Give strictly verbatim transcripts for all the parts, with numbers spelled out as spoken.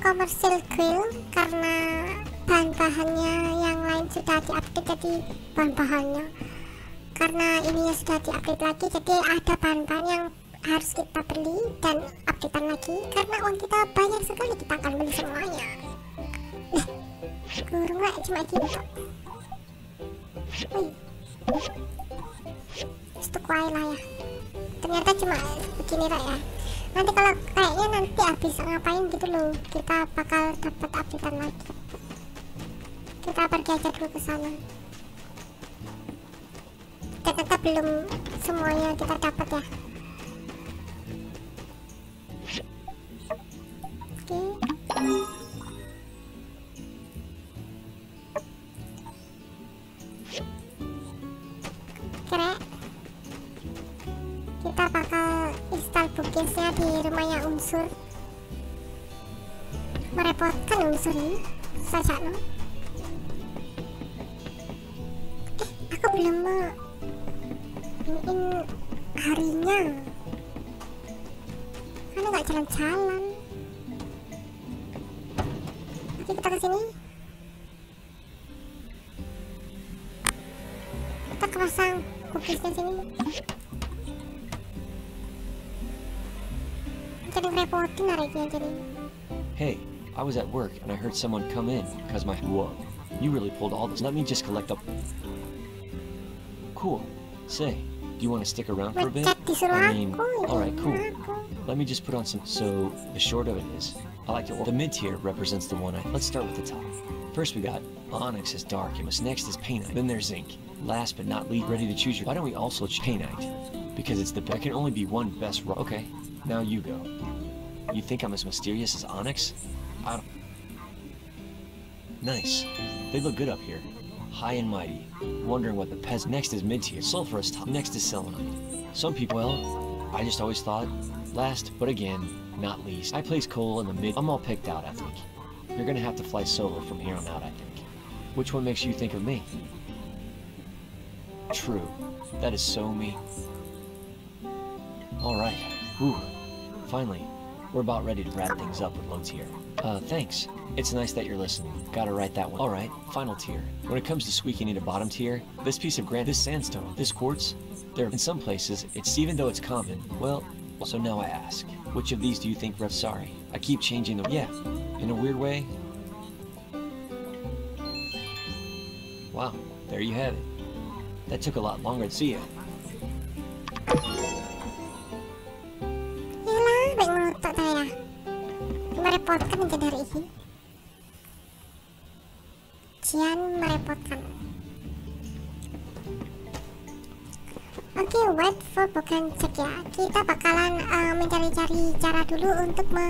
komersil grill karena bahan-bahannya yang lain sudah diupdate, jadi bahan-bahannya karena ini sudah diupdate lagi, jadi ada bahan-bahan yang harus kita beli dan updatean lagi karena uang kita banyak sekali, kita akan beli semuanya. Nah, kurang lah cuma gitu. Wih, stukwai lah ya. Ternyata cuma begini lah ya. Nanti kalau kayaknya nanti habis ngapain gitu loh, kita bakal dapat updatean lagi. Kita pergi aja dulu ke sana. Ternyata belum semuanya kita dapat ya. Oke. Keren. Kita bakal install bookcase-nya di rumahnya Unsur. Merepotkan Unsur ini. Saja no. Eh, aku belum mau iniin harinya. Karena nggak jalan-jalan. Oke, kita kesini. Kita pasang bookcase-nya sini. Hey, I was at work and I heard someone come in because my whoa, you really pulled all this. Let me just collect up. Cool. Say, do you want to stick around for a bit? I mean, all right, cool. Let me just put on some. So the short of it is, I like to order. The mid tier represents the one. I let's start with the top. First we got onyx is dark. Next is painite. Then there's zinc. Last but not least, ready to choose your. Why don't we also choose painite? Because it's the. There can only be one best. Rock. Okay. Now you go. You think I'm as mysterious as onyx? I don't... Nice. They look good up here. High and mighty. Wondering what the pez... Next is mid-tier. Sulfurous top. Next is selenite. Some people... Well, I just always thought... Last, but again, not least. I place coal in the mid... I'm all picked out, I think. You're gonna have to fly solo from here on out, I think. Which one makes you think of me? True. That is so me. Alright. Ooh, finally, we're about ready to wrap things up with low tier. Uh, thanks. It's nice that you're listening. Gotta write that one. Alright, final tier. When it comes to squeaking into bottom tier, this piece of granite, this sandstone, this quartz, there in some places, it's even though it's common, well, so now I ask, which of these do you think ref- Sorry, I keep changing the- Yeah, in a weird way. Wow, there you have it. That took a lot longer to see ya. Merepotkan aja dari ini. Cian merepotkan. Oke, okay, wait for bukan cek ya. Kita bakalan uh, mencari-cari cara dulu untuk me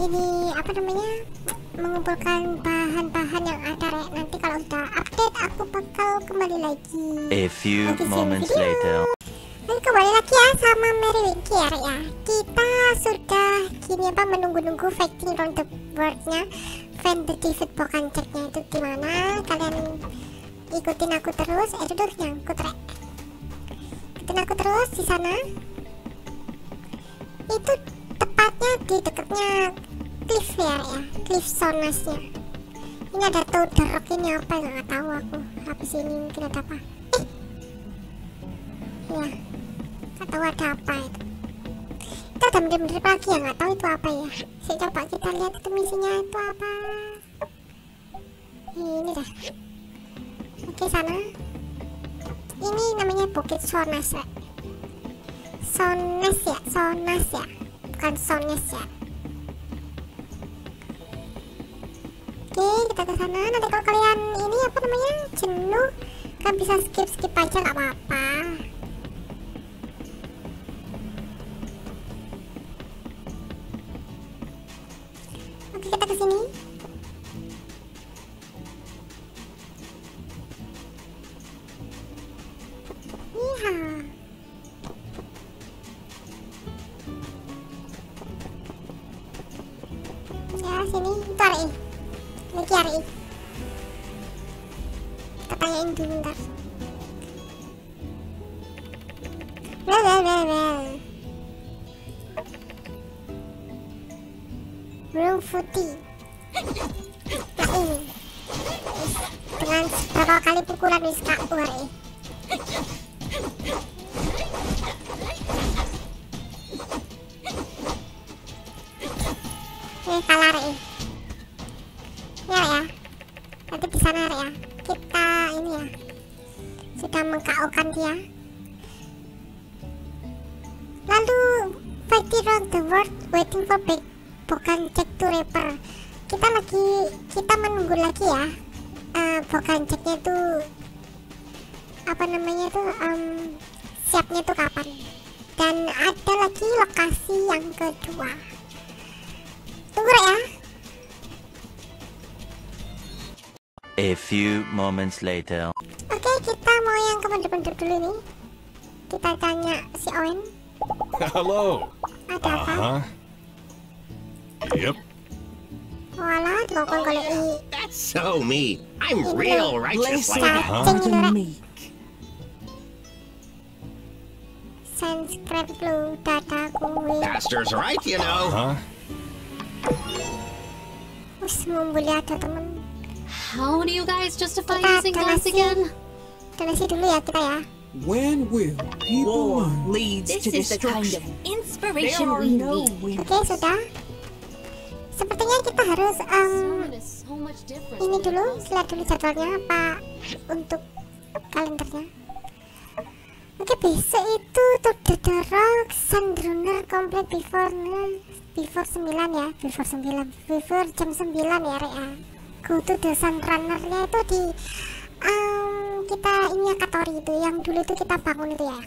ini apa namanya mengumpulkan bahan-bahan yang ada. Re. Nanti kalau udah update aku bakal kembali lagi. A few nanti moments later. Nanti kembali lagi ya sama Mary Winkie ya. Re. Kita sudah ini apa menunggu-nunggu fighting round the world-nya Vendetivet bukan ceknya itu gimana, kalian ikutin aku terus. Eh duduk nyangkut rek, ikutin aku terus di sana. Itu tepatnya di dekatnya cliff ya, ya cliff zonasnya. Ini ada Tour de Rock ini apa nggak tahu aku, habis ini mungkin ada apa. Eh ya nggak tahu ada apa itu. Kita udah bener-bener pagi ya, nggak tahu itu apa ya. Saya coba kita lihat itu misinya itu apa. Ini dah. Oke sana. Ini namanya Bukit Sonas ya. Sonas ya, Sonas ya, bukan Sones ya. Oke kita ke sana. Nanti kalau kalian ini apa namanya jenuh, kan bisa skip-skip aja nggak apa-apa. Kita ke sini. Iya. Ya sini tarik. Ini cari. Kita tanyain dulu bentar. Bel bel bel bel. Room footy. Dengan berapa kali pukulan wis tak kuari. Ini kalah ya. Ya ya. Nanti di sana ya. Kita ini ya. Sudah mengkaokan dia. Lalu fighting around the world waiting for big bukan cek to rapper. Kita lagi kita menunggu lagi ya. Uh, bukan ceknya tuh apa namanya tuh um, siapnya tuh kapan. Dan ada lagi lokasi yang kedua. Tunggu ya. A few moments later. Oke, okay, kita mau yang ke penduduk dulu nih. Kita tanya si Owen. Halo. Ada apa? Uh-huh. Yep. Walah, ngomong kalau ini. So me. I'm ini real righteous like that. Sunscreen blue dataku. Pastor's right, you know. Uh-huh. Us membuli ada teman. How do you guys justify kita using guns again? Telasi dulu ya kita ya. When will people leads to destruction? This is the kind of inspiration we need. Oke, okay, sudah. Sepertinya kita harus um, ini dulu, lihat dulu jadwalnya apa untuk kalendernya. Oke, okay, besok itu Tour de Rock, Sunrunner complete before before sembilan ya, before sembilan, before jam sembilan ya, Rea. Go to the Sunrunner-nya itu di um, kita ini ya Katori itu yang dulu itu kita bangun itu ya.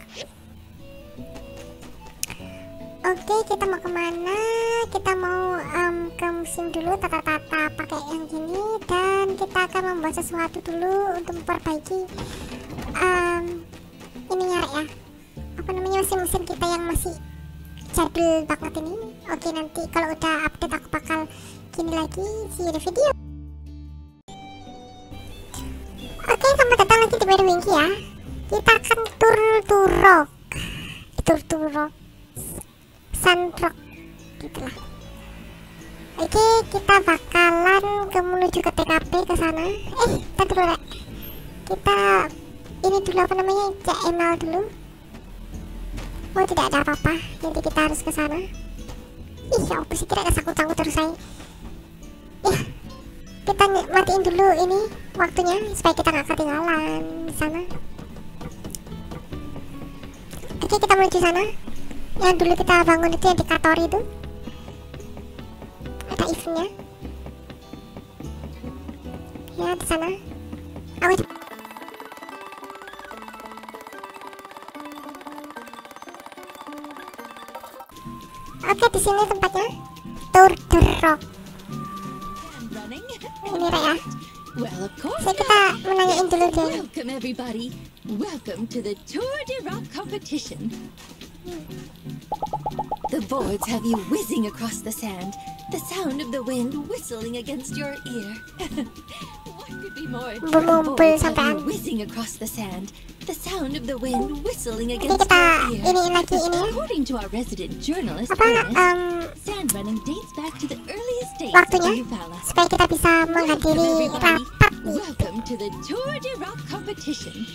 Oke, okay, kita mau kemana? Kita mau um, ke musim dulu, tata-tata pakai yang gini, dan kita akan membuat sesuatu dulu untuk memperbaiki um, ini ya, ya. Apa namanya mesin-mesin kita yang masih jadul banget ini. Oke, okay, nanti kalau udah update aku bakal gini lagi di video. Oke, okay, selamat datang lagi di Mary Winkie ya. Kita akan tur tur rock, tur tur rock. Sandrock gitulah. Oke, okay, kita bakalan ke menuju ke T K P ke sana. Eh, kita dulu Rek. Kita ini dulu apa namanya? C M L dulu. Oh, tidak ada apa-apa. Nanti kita harus ke sana. Ih, ya apa sih kira kesangkut-sangkut terus saya. Ih, kita matiin dulu ini waktunya supaya kita nggak ketinggalan di sana. Oke, okay, kita menuju sana. Yang dulu kita bangun itu yang di Katori itu ada eventnya ya di sana. Awas. Oke, di sini tempatnya Tour de Rock ini Raya. Saya kita menanyain dulu deh. Welcome everybody, welcome to the Tour de Rock competition. The boards have you whizzing across the sand, the sound of the wind whistling against your ear. What could be more? The boards have you whizzing across the sand, the sound of the wind whistling against your ear. According to our resident journalist, Ernest, sand running dates back to the earliest days of Eufala. Supaya kita bisa menghadiri rapat. Welcome to the Tour de Rock competition.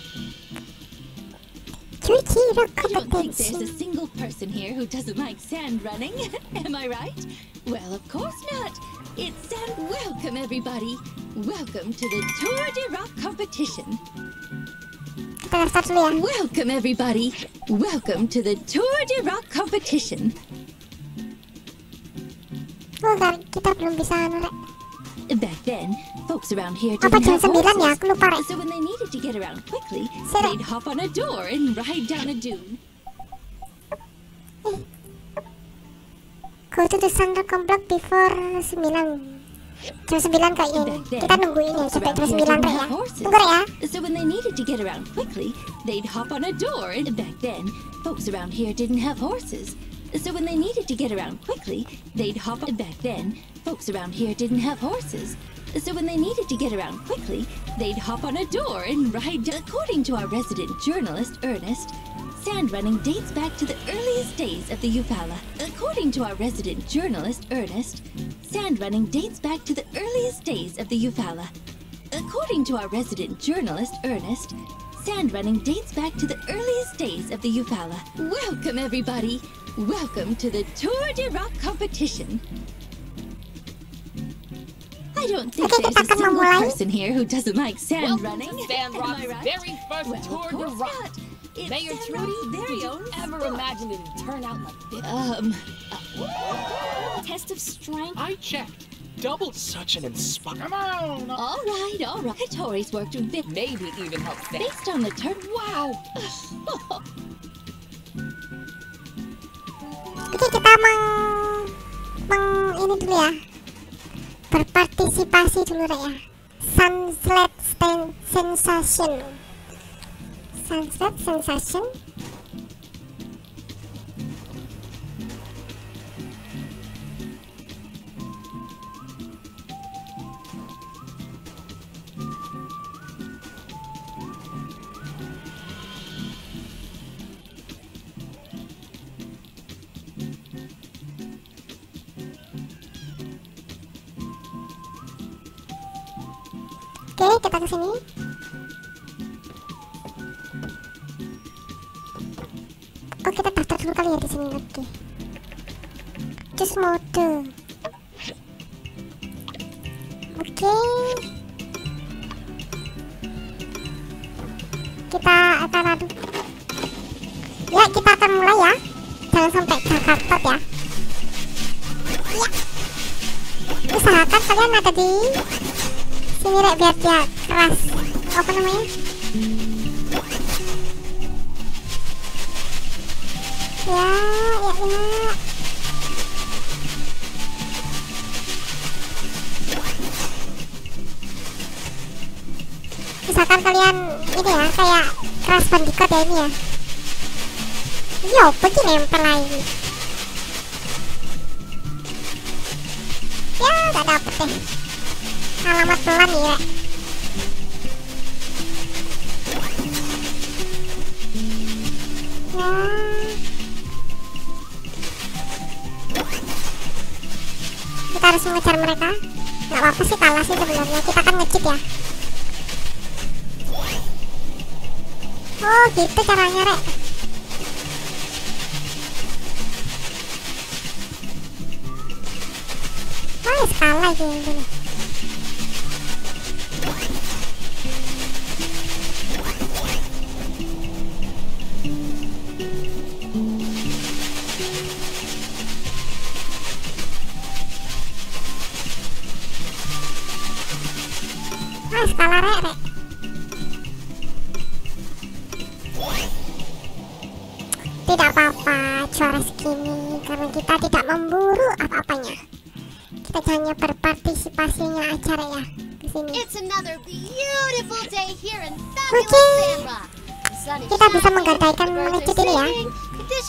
I don't think there's a single person here who doesn't like sand running. Am I right? Well, of course not. It's sand. Welcome everybody. Welcome to the Tour de Rock competition. Welcome everybody. Welcome to the Tour de Rock competition. Back then, folks around here didn't have horses, so when they needed to get around quickly, they'd hop on a door and ride down a dune. Go to the Sandrock complex before sembilan. Jam sembilan kayaknya. Kita nungguin ya sampai jam sembilan Rek ya. Tunggu Rek ya. So when they needed to get around quickly, they'd hop on a door. And back then, folks around here didn't have horses. So when they needed to get around quickly, they'd hop on. Back then, folks around here didn't have horses. So when they needed to get around quickly, they'd hop on a door and ride. According to our resident journalist, Ernest, sand running dates back to the earliest days of the Eufala. According to our resident journalist, Ernest, sand running dates back to the earliest days of the Eufala. According to our resident journalist, Ernest, sand running dates back to the earliest days of the Eufala. Welcome, everybody! Welcome to the Tour de Rock competition! I don't think okay, there's a single person here who doesn't like sand Welcome running. To Sandrock's right? very first well, Tour de Rock. Mayor Trudy, did you ever sport. imagine it would turn out like this? Um, uh, test of strength? I checked. Double such an inspiring. Come on! All right, all right. Katori's worked with Vic. Maybe even helped them. Based on the turn. Wow! Oke, kita meng... meng... ini dulu ya. Berpartisipasi dulu ya. Sunset sensation. Sunset sensation. Oke, kita ke sini. Oh, kita daftar dulu kali ya di sini. Oke. Just mode. Oke. Kita akan adu. Ya, kita akan mulai ya. Jangan sampai terkatot ya. Ya. Usahakan kalian ada di ini rek biar dia keras apa namanya ya ya enak misalkan kalian ini ya kayak keras bandicoot ya ini ya ini apa sih nempel lagi ya gak dapet deh alamat pelan ya. Ya. Kita harus mengejar mereka. Gak apa-apa sih kalah sih sebenarnya. Kita kan nge-cheat ya. Oh gitu caranya rek. Oh kalah gitu. Kalah rek rek. Tidak apa-apa juara segini karena kita tidak memburu apa-apanya. Kita hanya berpartisipasinya aja rek ya di sini. Oke. Kita bisa menggadaikan mengecut ini ya.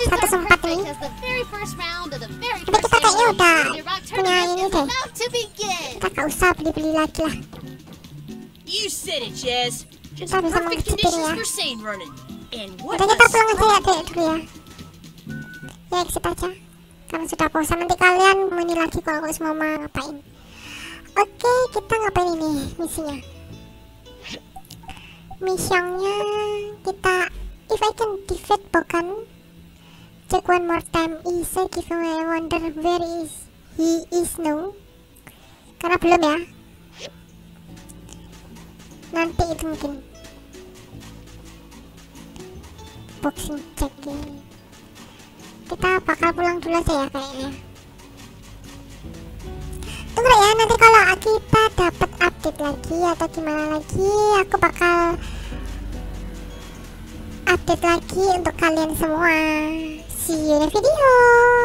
Satu sempat ini. Tapi kita kayaknya udah punya ini deh. Kita gak usah beli-beli lagi lah. You said it, Jez. Just perfect conditions for sand running. And what a surprise! Ya, kita aja. Karena sudah bosan nanti kalian mau lagi kalau harus mau ngapain. Oke, kita ngapain ini misinya? Misinya kita if I can defeat Bokan, check one more time is a giveaway. Wonder where is he is now? Karena belum ya. Nanti itu mungkin boxing checking. Kita bakal pulang dulu aja ya kayaknya. Tunggu ya nanti kalau kita dapat update lagi atau gimana lagi, aku bakal update lagi untuk kalian semua. See you in the video.